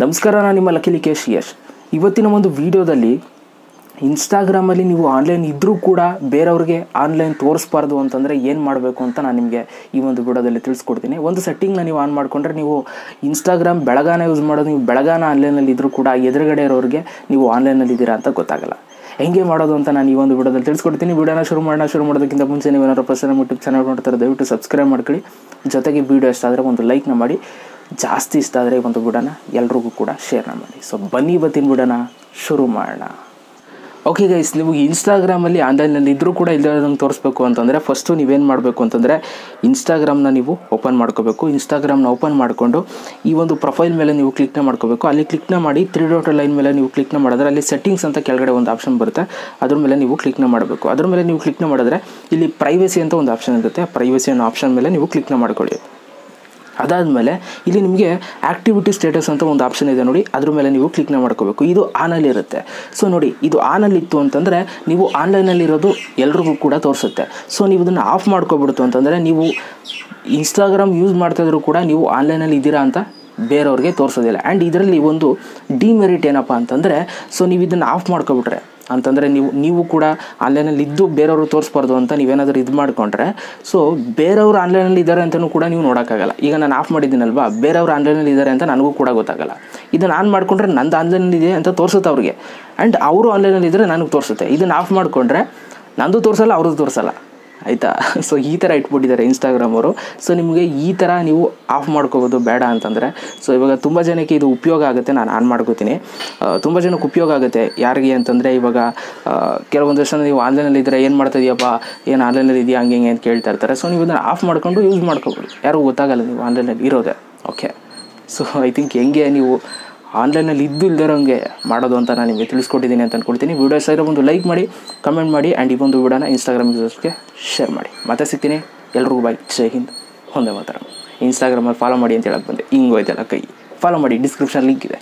ನಮಸ್ಕಾರ, ನಾನು ನಿಮ್ಮ ಲಕ್ಕಿ ಲೀಕೇಶ್ ಯಶ್. ಇವತ್ತಿನ ಒಂದು ವಿಡಿಯೋದಲ್ಲಿ ಇನ್ಸ್ಟಾಗ್ರಾಮಲ್ಲಿ ನೀವು ಆನ್ಲೈನ್ ಇದ್ದರೂ ಕೂಡ ಬೇರೆಯವ್ರಿಗೆ ಆನ್ಲೈನ್ ತೋರಿಸ್ಬಾರ್ದು ಅಂತಂದರೆ ಏನು ಮಾಡಬೇಕು ಅಂತ ನಾನು ನಿಮಗೆ ಈ ಒಂದು ವಿಡಿಯೋದಲ್ಲಿ ತಿಳಿಸ್ಕೊಡ್ತೀನಿ. ಒಂದು ಸೆಟ್ಟಿಂಗ್ನ ನೀವು ಆನ್ ಮಾಡಿಕೊಂಡ್ರೆ ನೀವು ಇನ್ಸ್ಟಾಗ್ರಾಮ್ ಬೆಳಗಾನ ಯೂಸ್ ಮಾಡೋದು, ನೀವು ಬೆಳಗಾನ ಆನ್ಲೈನಲ್ಲಿ ಇದ್ದರೂ ಕೂಡ ಎದುರುಗಡೆ ಇರೋರಿಗೆ ನೀವು ಆನ್ಲೈನಲ್ಲಿದ್ದೀರಾ ಅಂತ ಗೊತ್ತಾಗಲ್ಲ. ಹೆಂಗೆ ಮಾಡೋದು ಅಂತ ನಾನು ಈ ಒಂದು ವಿಡಿಯೋದಲ್ಲಿ ತಿಳಿಸ್ಕೊಡ್ತೀನಿ. ವಿಡಿಯೋನ ಶುರು ಮಾಡೋದಕ್ಕಿಂತ ಮುಂಚೆ ನೀವು ಏನಾದ್ರು ಫಸ್ಟ್ ನಮ್ಮ ಯೂಟ್ಯೂಬ್ ಚಾನಲ್ ನೋಡ್ತಾರೆ, ದಯವಿಟ್ಟು ಸಬ್ಸ್ಕ್ರೈಬ್ ಮಾಡ್ಕೊಳ್ಳಿ. ಜೊತೆಗೆ ವಿಡಿಯೋ ಇಷ್ಟ ಆದರೆ ಒಂದು ಲೈಕ್ನ ಮಾಡಿ, ಜಾಸ್ತಿ ಇಷ್ಟ ಆದರೆ ಒಂದು ಬಿಡೋಣ ಎಲ್ರಿಗೂ ಕೂಡ ಶೇರ್ನ ಮಾಡಿ. ಸೊ ಬನ್ನಿ ಇವತ್ತಿನ ಬಿಡೋಣ ಶುರು ಮಾಡೋಣ. ಓಕೆ ಗೈಸ್, ನೀವು ಇನ್ಸ್ಟಾಗ್ರಾಮಲ್ಲಿ ಆನ್ಲೈನಲ್ಲಿ ಇದ್ದರೂ ಕೂಡ ಇಲ್ಲದಂಗೆ ತೋರಿಸ್ಬೇಕು ಅಂತಂದರೆ ಫಸ್ಟು ನೀವೇನು ಮಾಡಬೇಕು ಅಂತಂದರೆ ಇನ್ಸ್ಟಾಗ್ರಾಮ್ನ ನೀವು ಓಪನ್ ಮಾಡ್ಕೋಬೇಕು. ಇನ್ಸ್ಟಾಗ್ರಾಮ್ನ ಓಪನ್ ಮಾಡಿಕೊಂಡು ಈ ಒಂದು ಪ್ರೊಫೈಲ್ ಮೇಲೆ ನೀವು ಕ್ಲಿಕ್ನ ಮಾಡ್ಕೋಬೇಕು. ಅಲ್ಲಿ ಕ್ಲಿಕ್ನ ಮಾಡಿ 3 ಡಾಟ್ ಲೈನ್ ಮೇಲೆ ನೀವು ಕ್ಲಿಕ್ನ ಮಾಡಿದ್ರೆ ಅಲ್ಲಿ ಸೆಟ್ಟಿಂಗ್ಸ್ ಅಂತ ಕೆಳಗಡೆ ಒಂದು ಆಪ್ಷನ್ ಬರುತ್ತೆ, ಅದ್ರ ಮೇಲೆ ನೀವು ಕ್ಲಿಕ್ನ ಮಾಡಬೇಕು. ಅದ್ರ ಮೇಲೆ ನೀವು ಕ್ಲಿಕ್ನ ಮಾಡಿದ್ರೆ ಇಲ್ಲಿ ಪ್ರೈವಸಿ ಅಂತ ಒಂದು ಆಪ್ಷನ್ ಇರುತ್ತೆ. ಪ್ರೈವಸಿ ಅನ್ನೋ ಆಪ್ಷನ್ ಮೇಲೆ ನೀವು ಕ್ಲಿಕ್ನ ಮಾಡ್ಕೊಳ್ಳಿ. ಅದಾದಮೇಲೆ ಇಲ್ಲಿ ನಿಮಗೆ ಆ್ಯಕ್ಟಿವಿಟಿ ಸ್ಟೇಟಸ್ ಅಂತ ಒಂದು ಆಪ್ಷನ್ ಇದೆ ನೋಡಿ, ಅದ್ರ ಮೇಲೆ ನೀವು ಕ್ಲಿಕ್ನ ಮಾಡ್ಕೋಬೇಕು. ಇದು ಆನಲ್ಲಿರುತ್ತೆ. ಸೊ ನೋಡಿ, ಇದು ಆನಲ್ಲಿತ್ತು ಅಂತಂದರೆ ನೀವು ಆನ್ಲೈನಲ್ಲಿರೋದು ಎಲ್ರಿಗೂ ಕೂಡ ತೋರಿಸುತ್ತೆ. ಸೊ ನೀವು ಇದನ್ನು ಆಫ್ ಮಾಡ್ಕೊಬಿಡ್ತು ಅಂತಂದರೆ ನೀವು ಇನ್ಸ್ಟಾಗ್ರಾಮ್ ಯೂಸ್ ಮಾಡ್ತಾಯಿದ್ರು ಕೂಡ ನೀವು ಆನ್ಲೈನಲ್ಲಿ ಇದ್ದೀರಾ ಅಂತ ಬೇರೆಯವ್ರಿಗೆ ತೋರಿಸೋದಿಲ್ಲ. ಆ್ಯಂಡ್ ಇದರಲ್ಲಿ ಒಂದು ಡಿಮೆರಿಟ್ ಏನಪ್ಪ ಅಂತಂದರೆ, ಸೊ ನೀವು ಇದನ್ನು ಆಫ್ ಮಾಡ್ಕೊಬಿಟ್ರೆ ಅಂತಂದರೆ ನೀವು ಕೂಡ ಆನ್ಲೈನಲ್ಲಿ ಇದ್ದು ಬೇರೆಯವರು ತೋರಿಸ್ಬಾರ್ದು ಅಂತ ನೀವೇನಾದರೂ ಇದು ಮಾಡಿಕೊಂಡ್ರೆ, ಸೊ ಬೇರೆಯವರು ಆನ್ಲೈನಲ್ಲಿ ಇದ್ದಾರೆ ಅಂತಲೂ ಕೂಡ ನೀವು ನೋಡೋಕ್ಕಾಗಲ್ಲ. ಈಗ ನಾನು ಆಫ್ ಮಾಡಿದ್ದೀನಲ್ವಾ, ಬೇರೆಯವರು ಆನ್ಲೈನಲ್ಲಿ ಇದ್ದಾರೆ ಅಂತ ನನಗೂ ಕೂಡ ಗೊತ್ತಾಗಲ್ಲ. ಇದನ್ನು ಆನ್ ಮಾಡಿಕೊಂಡ್ರೆ ನಂದು ಆನ್ಲೈನಲ್ಲಿದೆ ಅಂತ ತೋರಿಸುತ್ತೆ ಅವ್ರಿಗೆ, ಆ್ಯಂಡ್ ಅವರು ಆನ್ಲೈನಲ್ಲಿ ಇದ್ದರೆ ನನಗೆ ತೋರಿಸುತ್ತೆ. ಇದನ್ನು ಆಫ್ ಮಾಡಿಕೊಂಡ್ರೆ ನಂದು ತೋರಿಸಲ್ಲ, ಅವ್ರದ್ದು ತೋರಿಸಲ್ಲ, ಆಯಿತಾ? ಸೊ ಈ ಥರ ಇಟ್ಬಿಟ್ಟಿದ್ದಾರೆ ಇನ್ಸ್ಟಾಗ್ರಾಮ್ ಅವರು. ಸೊ ನಿಮಗೆ ಈ ಥರ ನೀವು ಆಫ್ ಮಾಡ್ಕೋಬೋದು, ಬೇಡ ಅಂತಂದರೆ. ಸೊ ಇವಾಗ ತುಂಬ ಜನಕ್ಕೆ ಇದು ಉಪಯೋಗ ಆಗುತ್ತೆ, ನಾನು ಆನ್ ಮಾಡ್ಕೋತೀನಿ. ತುಂಬ ಜನಕ್ಕೆ ಉಪಯೋಗ ಆಗುತ್ತೆ. ಯಾರಿಗೆ ಅಂತಂದರೆ, ಇವಾಗ ಕೆಲವೊಂದು ಜನ ನೀವು ಆನ್ಲೈನಲ್ಲಿ ಇದ್ದರೆ ಏನು ಮಾಡ್ತಾಯಿದ್ದೀಯಪ್ಪ, ಏನು ಆನ್ಲೈನಲ್ಲಿ ಇದೆಯಾ ಹಂಗೆ ಹಿಂಗೆ ಅಂತ ಕೇಳ್ತಾ ಇರ್ತಾರೆ. ಸೊ ನೀವು ಇದನ್ನು ಆಫ್ ಮಾಡಿಕೊಂಡು ಯೂಸ್ ಮಾಡ್ಕೋಬೋದು, ಯಾರಿಗೂ ಗೊತ್ತಾಗಲ್ಲ ನೀವು ಆನ್ಲೈನಲ್ಲಿ ಇರೋದೆ. ಓಕೆ, ಸೊ ಐ ಥಿಂಕ್ ಹೆಂಗೆ ನೀವು ಆನ್ಲೈನಲ್ಲಿ ಇದ್ದು ಇಲ್ದಿರೋಂಗೆ ಮಾಡೋದು ಅಂತ ನಾನು ನಿಮಗೆ ತಿಳಿಸ್ಕೊಟ್ಟಿದ್ದೀನಿ ಅಂತ ಅಂದ್ಕೊಡ್ತೀನಿ. ವೀಡಿಯೋ ಇಷ್ಟ ಇದ್ದರೆ ಒಂದು ಲೈಕ್ ಮಾಡಿ, ಕಮೆಂಟ್ ಮಾಡಿ, ಆ್ಯಂಡ್ ಈ ಒಂದು ವೀಡಿಯೋನ ಇನ್ಸ್ಟಾಗ್ರಾಮ್ ಯೂಸರ್ಸ್ಗೆ ಶೇರ್ ಮಾಡಿ. ಮತ್ತೆ ಸಿಗ್ತೀನಿ, ಎಲ್ರಿಗೂ ಬಾಯ್, ಜೈ ಹಿಂದ್, ಒಂದೇ ಮಾತ್ರ. ಇನ್ಸ್ಟಾಗ್ರಾಮಲ್ಲಿ ಫಾಲೋ ಮಾಡಿ ಅಂತ ಹೇಳಕ್ಕೆ ಬಂದೆ, ಹಿಂಗೆ ಹೋಯ್ತಲ್ಲ ಕೈ. ಫಾಲೋ ಮಾಡಿ, ಡಿಸ್ಕ್ರಿಪ್ಷನ್ ಲಿಂಕ್ ಇದೆ.